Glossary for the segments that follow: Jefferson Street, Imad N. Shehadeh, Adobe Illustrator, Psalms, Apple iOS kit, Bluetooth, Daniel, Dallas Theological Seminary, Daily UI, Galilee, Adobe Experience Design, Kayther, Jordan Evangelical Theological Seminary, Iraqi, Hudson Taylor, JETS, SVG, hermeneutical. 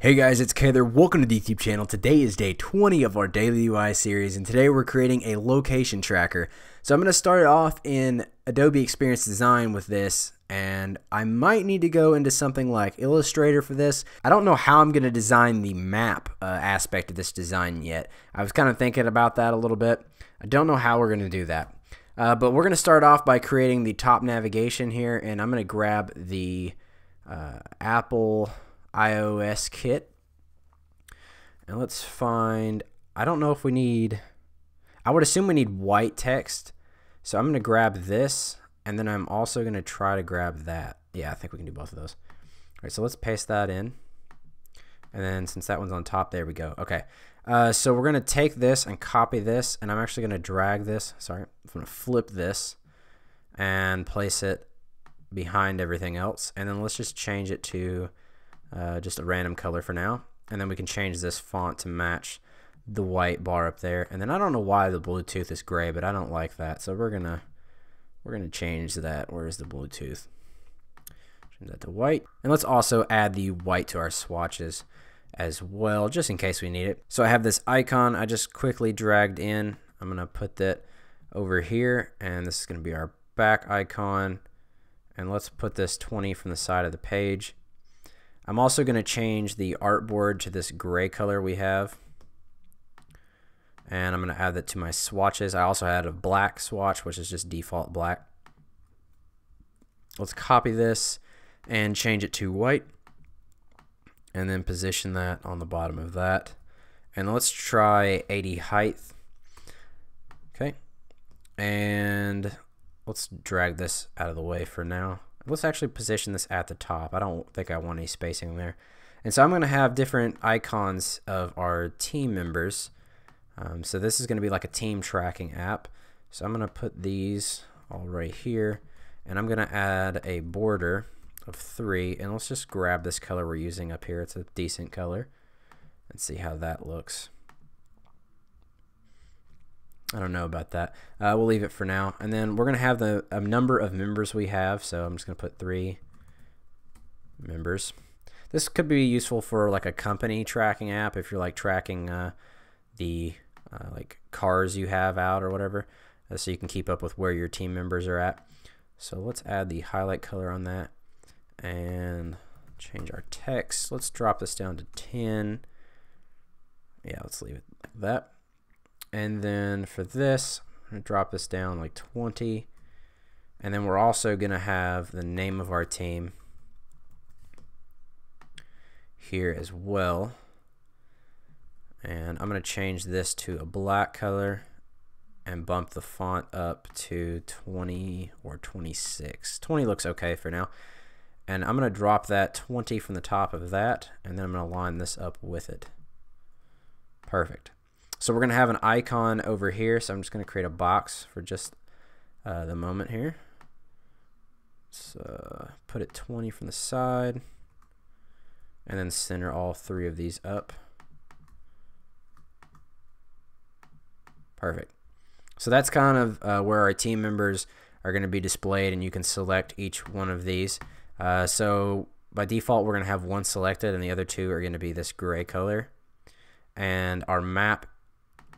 Hey guys, it's Kayther. Welcome to the YouTube channel. Today is day 20 of our Daily UI series, and today we're creating a location tracker. So I'm going to start it off in Adobe Experience Design with this, and I might need to go into something like Illustrator for this. I don't know how I'm going to design the map aspect of this design yet. I was kind of thinking about that a little bit. I don't know how we're going to do that. But we're going to start off by creating the top navigation here, and I'm going to grab the Apple iOS kit, and let's find, I don't know if we need, I would assume we need white text, so I'm going to grab this, and then I'm also going to try to grab that. Yeah, I think we can do both of those. All right, so let's paste that in, and then since that one's on top, there we go. Okay, so we're going to take this and copy this, and I'm actually going to drag this, sorry, I'm going to flip this and place it behind everything else, and then let's just change it to just a random color for now, and then we can change this font to match the white bar up there. And then I don't know why the Bluetooth is gray, but I don't like that, so we're gonna change that. Where's the Bluetooth? Change that to white, and let's also add the white to our swatches as well, just in case we need it. So I have this icon I just quickly dragged in. I'm gonna put that over here, and this is gonna be our back icon, and let's put this 20 from the side of the page. I'm also going to change the artboard to this gray color we have, and I'm going to add that to my swatches. I also add a black swatch, which is just default black. Let's copy this and change it to white, and then position that on the bottom of that, and let's try 80 height. Okay, and let's drag this out of the way for now. Let's actually position this at the top. I don't think I want any spacing there. And so I'm going to have different icons of our team members. So this is going to be like a team tracking app. So I'm going to put these all right here, and I'm going to add a border of 3, and let's just grab this color we're using up here. It's a decent color. Let's see how that looks. I don't know about that. We'll leave it for now. And then we're going to have the number of members we have. So I'm just going to put 3 members. This could be useful for like a company tracking app if you're like tracking the like cars you have out or whatever. So you can keep up with where your team members are at. So let's add the highlight color on that and change our text. Let's drop this down to 10. Yeah, let's leave it like that. And then for this, I'm going to drop this down like 20. And then we're also going to have the name of our team here as well. And I'm going to change this to a black color and bump the font up to 20 or 26. 20 looks okay for now. And I'm going to drop that 20 from the top of that, and then I'm going to line this up with it. Perfect. So we're going to have an icon over here, so I'm just going to create a box for just the moment here. So put it 20 from the side, and then center all 3 of these up. Perfect. So that's kind of where our team members are going to be displayed, and you can select each one of these. So by default, we're going to have one selected, and the other 2 are going to be this gray color. And our map,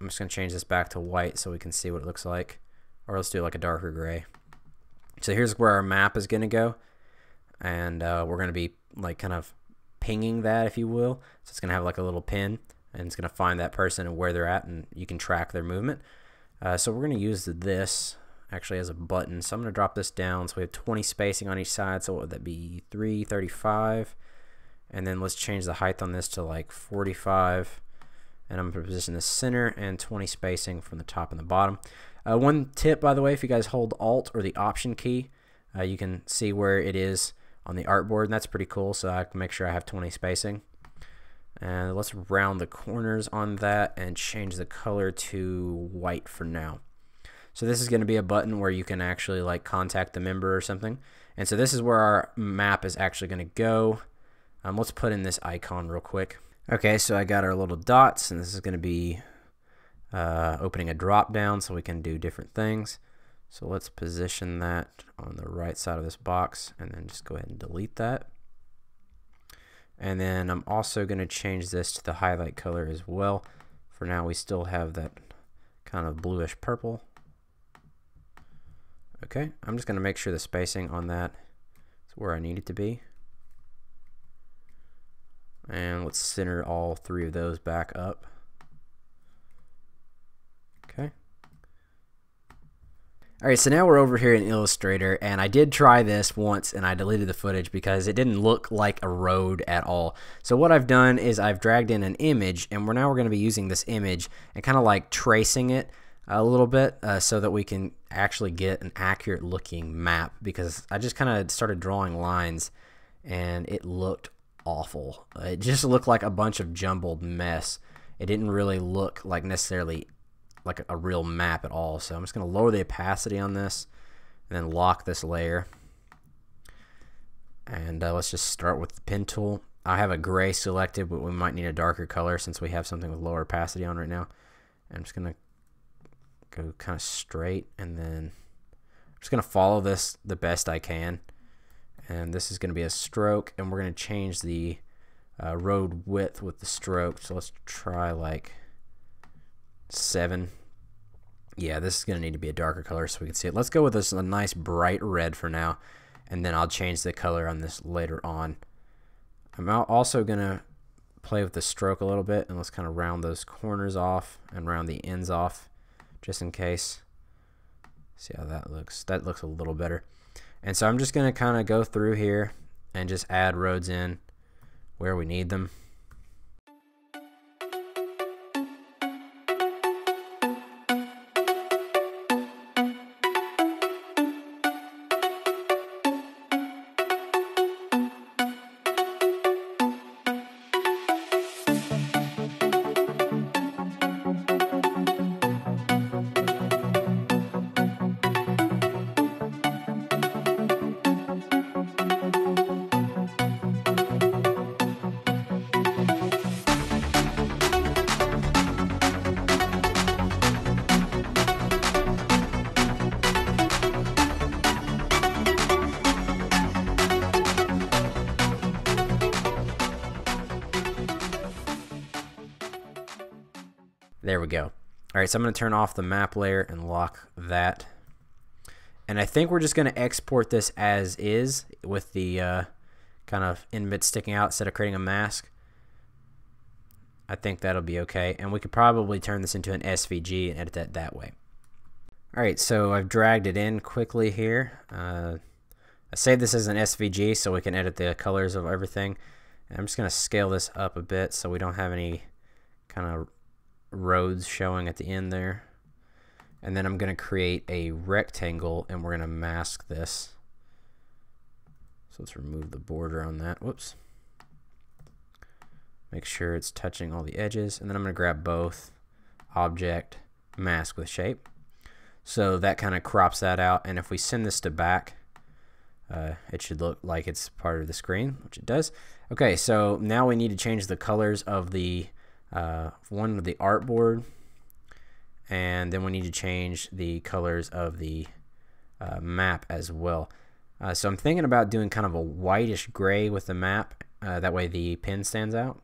I'm just going to change this back to white so we can see what it looks like, or let's do like a darker gray. So here's where our map is going to go, and we're going to be like kind of pinging that, if you will. So it's going to have like a little pin, and it's going to find that person and where they're at, and you can track their movement. So we're going to use this actually as a button. So I'm going to drop this down so we have 20 spacing on each side. So what would that be? 335, and then let's change the height on this to like 45. And I'm going to position the center and 20 spacing from the top and the bottom. One tip, by the way, if you guys hold Alt or the Option key, you can see where it is on the artboard, and that's pretty cool, so I can make sure I have 20 spacing. And let's round the corners on that and change the color to white for now. So this is going to be a button where you can actually like contact the member or something. And so this is where our map is actually going to go. Let's put in this icon real quick. Okay, so I got our little dots, and this is going to be opening a drop down so we can do different things. So let's position that on the right side of this box and then just go ahead and delete that. And then I'm also going to change this to the highlight color as well. For now, we still have that kind of bluish purple. Okay, I'm just going to make sure the spacing on that is where I need it to be. And let's center all three of those back up. Okay. Alright, so now we're over here in Illustrator, and I did try this once and I deleted the footage because it didn't look like a road at all. So what I've done is I've dragged in an image, and we're going to be using this image and kind of like tracing it a little bit so that we can actually get an accurate looking map, because I just kind of started drawing lines and it looked awful. It just looked like a bunch of jumbled mess. It didn't really look like necessarily like a real map at all. So I'm just going to lower the opacity on this and then lock this layer. And let's just start with the pen tool. I have a gray selected, but we might need a darker color since we have something with lower opacity on right now. I'm just going to go kind of straight, and then I'm just going to follow this the best I can. And this is going to be a stroke, and we're going to change the road width with the stroke. So let's try like 7. Yeah, this is going to need to be a darker color so we can see it. Let's go with this a nice bright red for now, and then I'll change the color on this later on. I'm also going to play with the stroke a little bit, and let's kind of round those corners off and round the ends off just in case. See how that looks? That looks a little better. And so I'm just going to kind of go through here and just add roads in where we need them. There we go. Alright, so I'm going to turn off the map layer and lock that. And I think we're just going to export this as is with the kind of end bit sticking out instead of creating a mask. I think that'll be okay. And we could probably turn this into an SVG and edit that that way. Alright, so I've dragged it in quickly here. I saved this as an SVG so we can edit the colors of everything. And I'm just going to scale this up a bit so we don't have any kind of roads showing at the end there. And then I'm going to create a rectangle, and we're going to mask this. So let's remove the border on that. Whoops. Make sure it's touching all the edges. And then I'm going to grab both, object, mask with shape. So that kind of crops that out. And if we send this to back, it should look like it's part of the screen, which it does. Okay, so now we need to change the colors of the one of the artboard, and then we need to change the colors of the map as well. So I'm thinking about doing kind of a whitish gray with the map, that way the pen stands out.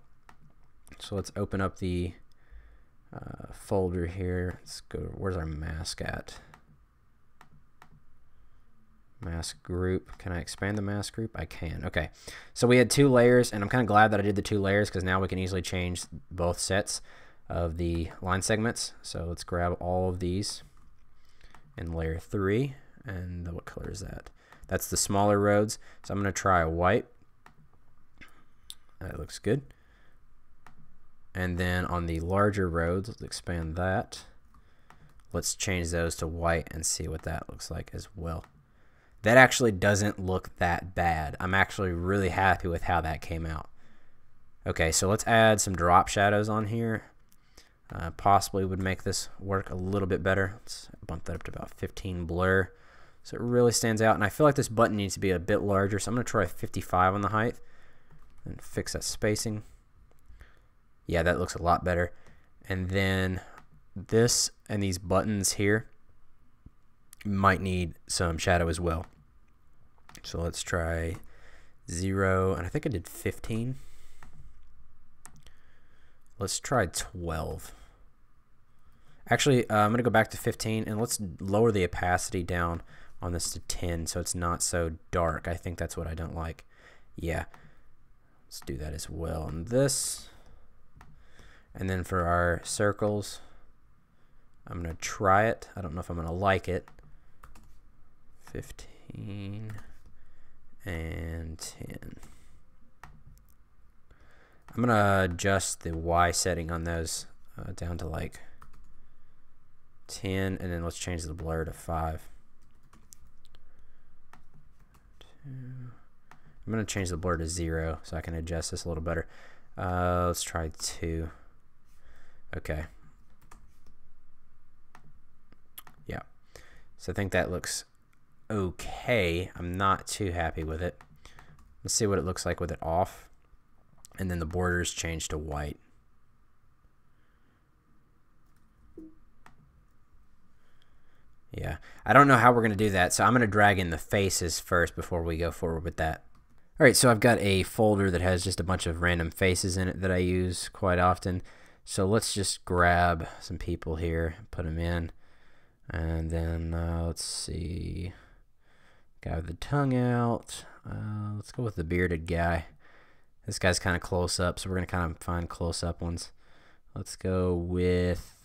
So let's open up the folder here. Let's go, where's our mask at? Mask group. Can I expand the mask group? I can. Okay, so we had two layers, and I'm kind of glad that I did the two layers because now we can easily change both sets of the line segments. So let's grab all of these in layer 3, and what color is that? That's the smaller roads. So I'm going to try a white. That looks good. And then on the larger roads, let's expand that. Let's change those to white and see what that looks like as well. That actually doesn't look that bad. I'm actually really happy with how that came out. Okay, so let's add some drop shadows on here. Possibly would make this work a little bit better. Let's bump that up to about 15 blur. So it really stands out. And I feel like this button needs to be a bit larger. So I'm going to try 55 on the height and fix that spacing. Yeah, that looks a lot better. And then this and these buttons here, might need some shadow as well. So let's try 0, and I think I did 15. Let's try 12. Actually, I'm going to go back to 15, and let's lower the opacity down on this to 10 so it's not so dark. I think that's what I don't like. Yeah, let's do that as well on this. And then for our circles, I'm going to try it. I don't know if I'm going to like it. 15 and 10. I'm going to adjust the Y setting on those down to like 10, and then let's change the blur to 5. I'm going to change the blur to 0 so I can adjust this a little better. Let's try 2. Okay. Yeah. So I think that looks okay. I'm not too happy with it. Let's see what it looks like with it off. And then the borders change to white. Yeah, I don't know how we're going to do that, so I'm going to drag in the faces first before we go forward with that. All right, so I've got a folder that has just a bunch of random faces in it that I use quite often. So let's just grab some people here, put them in, and then let's see. Guy with the tongue out. Let's go with the bearded guy. This guy's kind of close up, so we're going to kind of find close up ones. Let's go with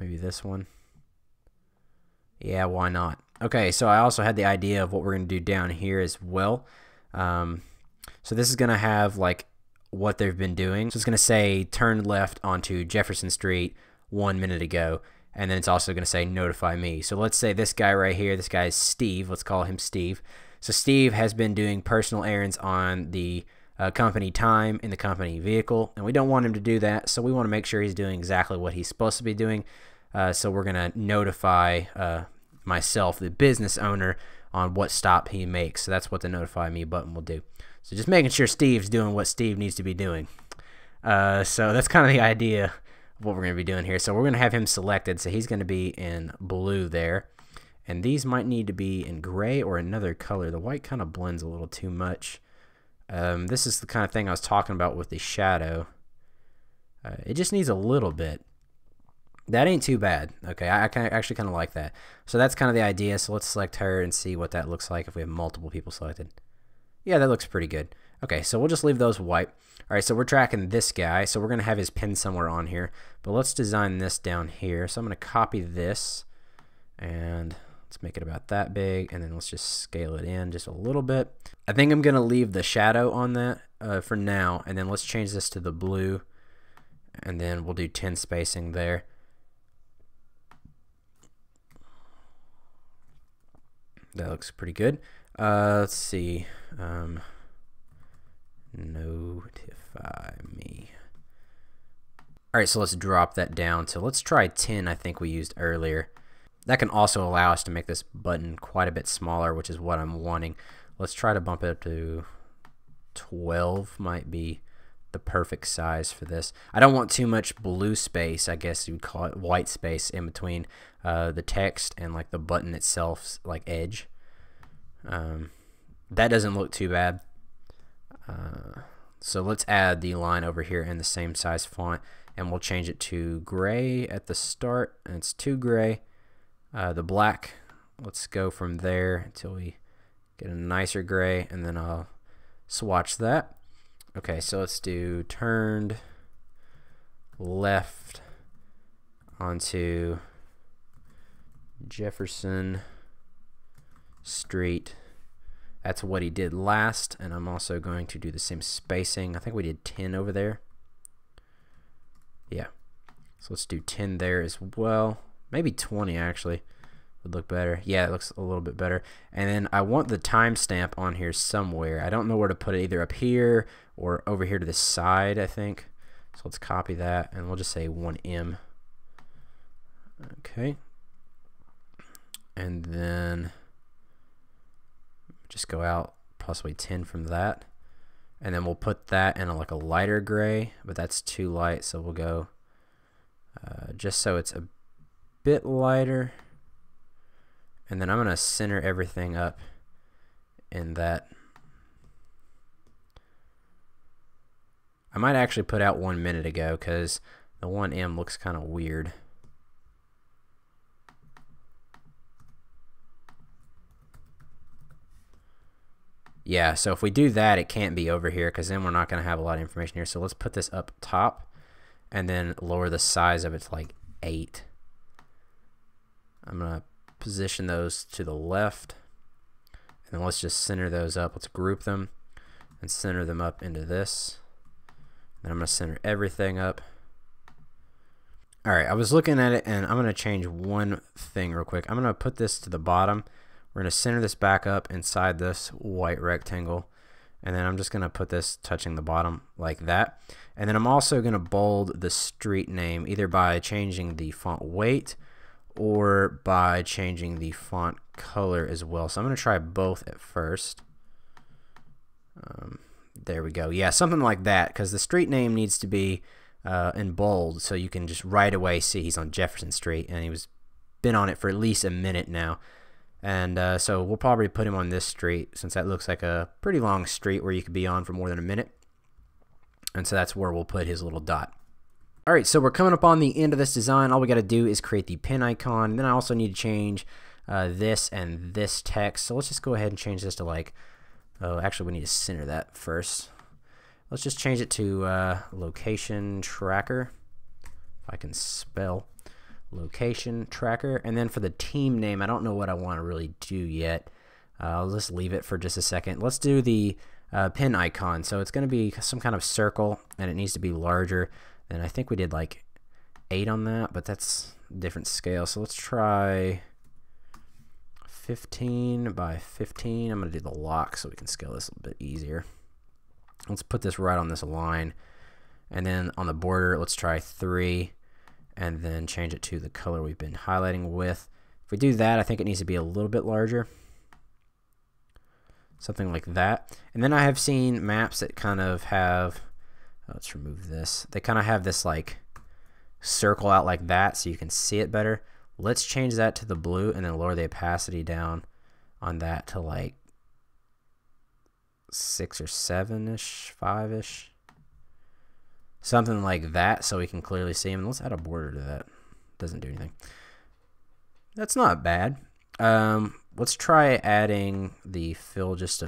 maybe this one. Yeah, why not? Okay, so I also had the idea of what we're going to do down here as well. So this is going to have like what they've been doing. So it's going to say turn left onto Jefferson Street 1 minute ago, and then it's also going to say notify me. So let's say this guy right here, this guy is Steve. Let's call him Steve. So Steve has been doing personal errands on the company time in the company vehicle, and we don't want him to do that, so we want to make sure he's doing exactly what he's supposed to be doing. So we're gonna notify myself, the business owner, on what stop he makes. So that's what the notify me button will do. So just making sure Steve's doing what Steve needs to be doing. So that's kind of the idea of what we're gonna be doing here. So we're gonna have him selected, so he's gonna be in blue there, and these might need to be in gray or another color. The white kind of blends a little too much. This is the kind of thing I was talking about with the shadow. It just needs a little bit. That ain't too bad. Okay, I actually kind of like that. So that's kind of the idea. So let's select her and see what that looks like if we have multiple people selected. Yeah, that looks pretty good. Okay, so we'll just leave those white. All right, so we're tracking this guy. So we're going to have his pin somewhere on here. But let's design this down here. So I'm going to copy this. And let's make it about that big, and then let's just scale it in just a little bit. I think I'm going to leave the shadow on that for now, and then let's change this to the blue, and then we'll do 10 spacing there. That looks pretty good. Let's see. Notify me. All right, so let's drop that down. So let's try 10, I think we used earlier. That can also allow us to make this button quite a bit smaller, which is what I'm wanting. Let's try to bump it up to 12, might be the perfect size for this. I don't want too much blue space, I guess you would call it white space, in between the text and like the button itself's like edge. That doesn't look too bad. So let's add the line over here in the same size font, and we'll change it to gray at the start, and it's too gray. The black, let's go from there until we get a nicer gray, and then I'll swatch that. Okay, so let's do turned left onto Jefferson Street. That's what he did last, and I'm also going to do the same spacing. I think we did 10 over there. Yeah, so let's do 10 there as well. Maybe 20 actually would look better. Yeah, it looks a little bit better. And then I want the timestamp on here somewhere. I don't know where to put it, either up here or over here to the side, I think. So let's copy that, and we'll just say 1M. Okay. And then just go out possibly 10 from that. And then we'll put that in a, like a lighter gray, but that's too light, so we'll go just so it's a bit lighter, And then I'm going to center everything up in that. I might actually put out 1 minute ago because the 1M looks kind of weird. Yeah, so if we do that, it can't be over here because then we're not going to have a lot of information here. So let's put this up top and then lower the size of it to like 8. I'm going to position those to the left. And then let's just center those up. Let's group them and center them up into this. Then I'm going to center everything up. All right, I was looking at it, and I'm going to change one thing real quick. I'm going to put this to the bottom. We're going to center this back up inside this white rectangle, and then I'm just going to put this touching the bottom like that. And then I'm also going to bold the street name either by changing the font weight or by changing the font color as well. So I'm going to try both at first. There we go. Yeah, something like that, because the street name needs to be in bold so you can just right away see he's on Jefferson Street, and he's been on it for at least a minute now. And so we'll probably put him on this street since that looks like a pretty long street where you could be on for more than a minute. And so that's where we'll put his little dot. All right, so we're coming up on the end of this design. All we got to do is create the pin icon. And then I also need to change this and this text. So let's just go ahead and change this to like, oh, actually we need to center that first. Let's just change it to location tracker, if I can spell. Location tracker. And then for the team name, I don't know what I want to really do yet. I'll just leave it for just a second. Let's do the pin icon. So it's going to be some kind of circle, and it needs to be larger. And I think we did like 8 on that, but that's a different scale. So let's try 15 by 15. I'm going to do the lock so we can scale this a little bit easier. Let's put this right on this line. And then on the border, let's try 3. And then change it to the color we've been highlighting with. If we do that, I think it needs to be a little bit larger. Something like that. And then I have seen maps that kind of have, let's remove this. They kind of have this like circle out like that so you can see it better. Let's change that to the blue and then lower the opacity down on that to like 6 or 7-ish, 5-ish. Something like that so we can clearly see him. Let's add a border to that. Doesn't do anything. That's not bad. Let's try adding the fill just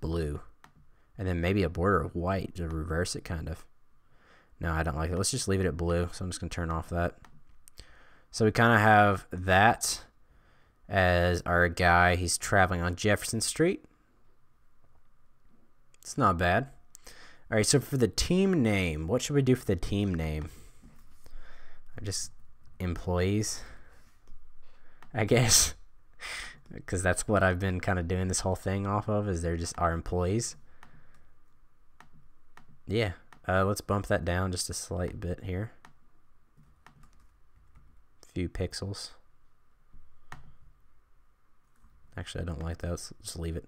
blue. And then maybe a border of white to reverse it kind of. No, I don't like it. Let's just leave it at blue. So I'm just going to turn off that. So we kind of have that as our guy. He's traveling on Jefferson Street. It's not bad. All right, so for the team name, what should we do for the team name? Just employees, I guess, because that's what I've been kind of doing this whole thing off of, is they're just our employees. Yeah, let's bump that down just a slight bit here. A few pixels. Actually, I don't like that. Let's just leave it.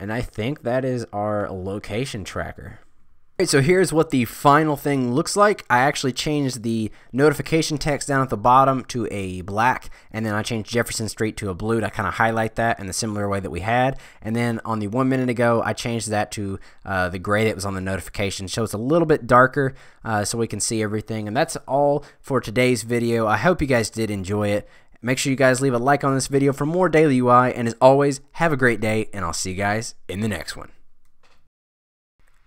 And I think that is our location tracker. All right, so here's what the final thing looks like. I actually changed the notification text down at the bottom to a black, and then I changed Jefferson Street to a blue to kind of highlight that in the similar way that we had. And then on the 1 minute ago, I changed that to the gray that was on the notification. So it's a little bit darker so we can see everything. And that's all for today's video. I hope you guys did enjoy it. Make sure you guys leave a like on this video for more Daily UI, and as always, have a great day, and I'll see you guys in the next one.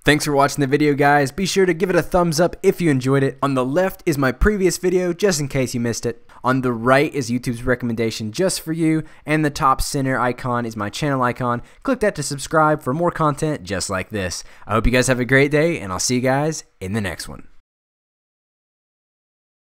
Thanks for watching the video, guys. Be sure to give it a thumbs up if you enjoyed it. On the left is my previous video, just in case you missed it. On the right is YouTube's recommendation just for you, and the top center icon is my channel icon. Click that to subscribe for more content just like this. I hope you guys have a great day, and I'll see you guys in the next one.